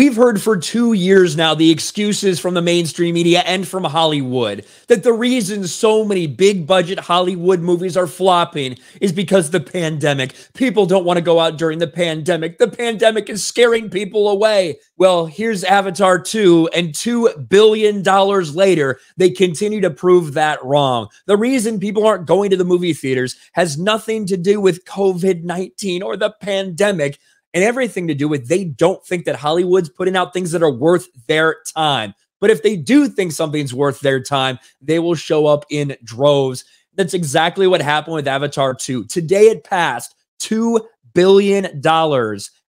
We've heard for 2 years now the excuses from the mainstream media and from Hollywood that the reason so many big budget Hollywood movies are flopping is because the pandemic. People don't want to go out during the pandemic. The pandemic is scaring people away. Well, here's Avatar 2, and $2 billion later, they continue to prove that wrong. The reason people aren't going to the movie theaters has nothing to do with COVID-19 or the pandemic, and everything to do with they don't think that Hollywood's putting out things that are worth their time. But if they do think something's worth their time, they will show up in droves. That's exactly what happened with Avatar 2. Today it passed $2 billion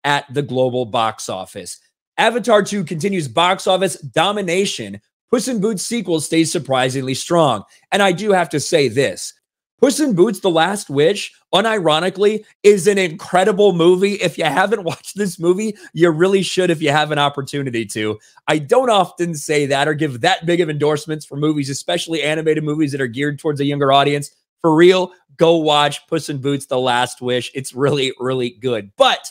at the global box office. Avatar 2 continues box office domination. Puss in Boots sequel stays surprisingly strong. And I do have to say this. Puss in Boots: The Last Wish, unironically, is an incredible movie. If you haven't watched this movie, you really should if you have an opportunity to. I don't often say that or give that big of endorsements for movies, especially animated movies that are geared towards a younger audience. For real, go watch Puss in Boots: The Last Wish. It's really, really good. But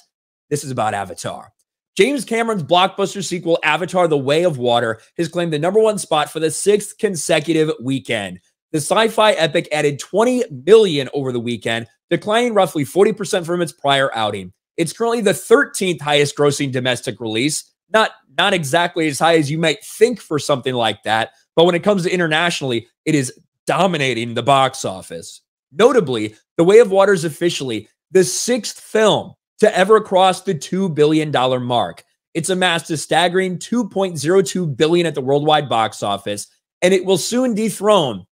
this is about Avatar. James Cameron's blockbuster sequel, Avatar: The Way of Water, has claimed the #1 spot for the 6th consecutive weekend. The sci-fi epic added 20 million over the weekend, declining roughly 40% from its prior outing. It's currently the 13th highest grossing domestic release. Not exactly as high as you might think for something like that, but when it comes to internationally, it is dominating the box office. Notably, The Way of Water is officially the 6th film to ever cross the $2 billion mark. It's amassed a staggering $2.02 billion at the worldwide box office, and it will soon dethrone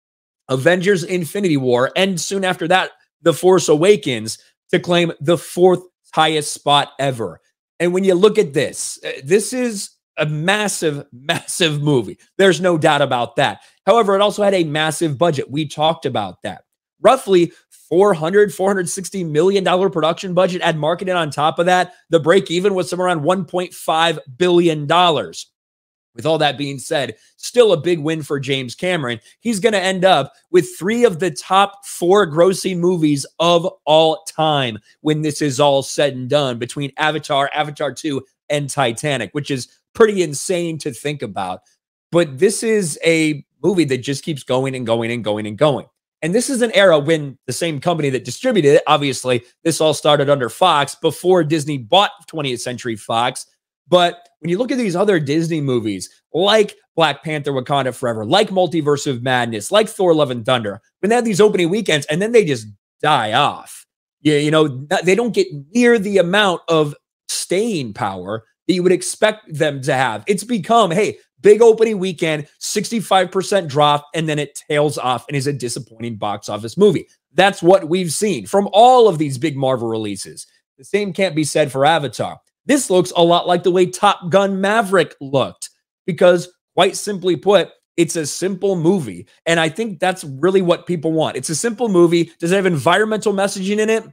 Avengers: Infinity War, and soon after that, The Force Awakens, to claim the 4th highest spot ever. And when you look at this, this is a massive, massive movie. There's no doubt about that. However, it also had a massive budget. We talked about that. Roughly $460 million production budget, add marketing on top of that. The break even was somewhere around $1.5 billion. With all that being said, still a big win for James Cameron. He's going to end up with 3 of the top 4 grossing movies of all time when this is all said and done, between Avatar, Avatar 2, and Titanic, which is pretty insane to think about. But this is a movie that just keeps going and going and going and going. And this is an era when the same company that distributed it, obviously, this all started under Fox before Disney bought 20th Century Fox. But when you look at these other Disney movies, like Black Panther: Wakanda Forever, like Multiverse of Madness, like Thor: Love and Thunder, when they have these opening weekends and then they just die off, you know, they don't get near the amount of staying power that you would expect them to have. It's become, hey, big opening weekend, 65% drop, and then it tails off and is a disappointing box office movie. That's what we've seen from all of these big Marvel releases. The same can't be said for Avatar. This looks a lot like the way Top Gun: Maverick looked, because quite simply put, it's a simple movie. And I think that's really what people want. It's a simple movie. Does it have environmental messaging in it?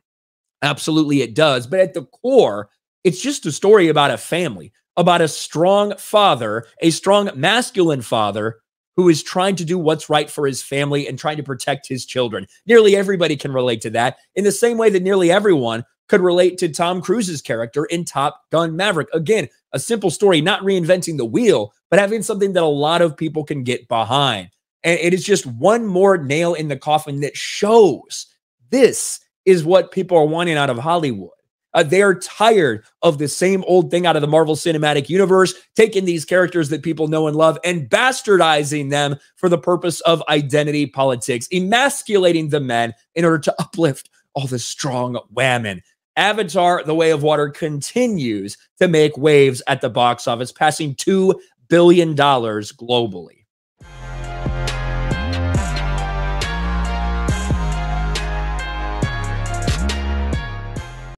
Absolutely it does. But at the core, it's just a story about a family, about a strong father, a strong masculine father who is trying to do what's right for his family and trying to protect his children. Nearly everybody can relate to that, in the same way that nearly everyone could relate to Tom Cruise's character in Top Gun: Maverick. Again, a simple story, not reinventing the wheel, but having something that a lot of people can get behind. And it is just one more nail in the coffin that shows this is what people are wanting out of Hollywood. They are tired of the same old thing out of the Marvel Cinematic Universe, taking these characters that people know and love and bastardizing them for the purpose of identity politics, emasculating the men in order to uplift all the strong women. Avatar: The Way of Water continues to make waves at the box office, passing $2 billion globally.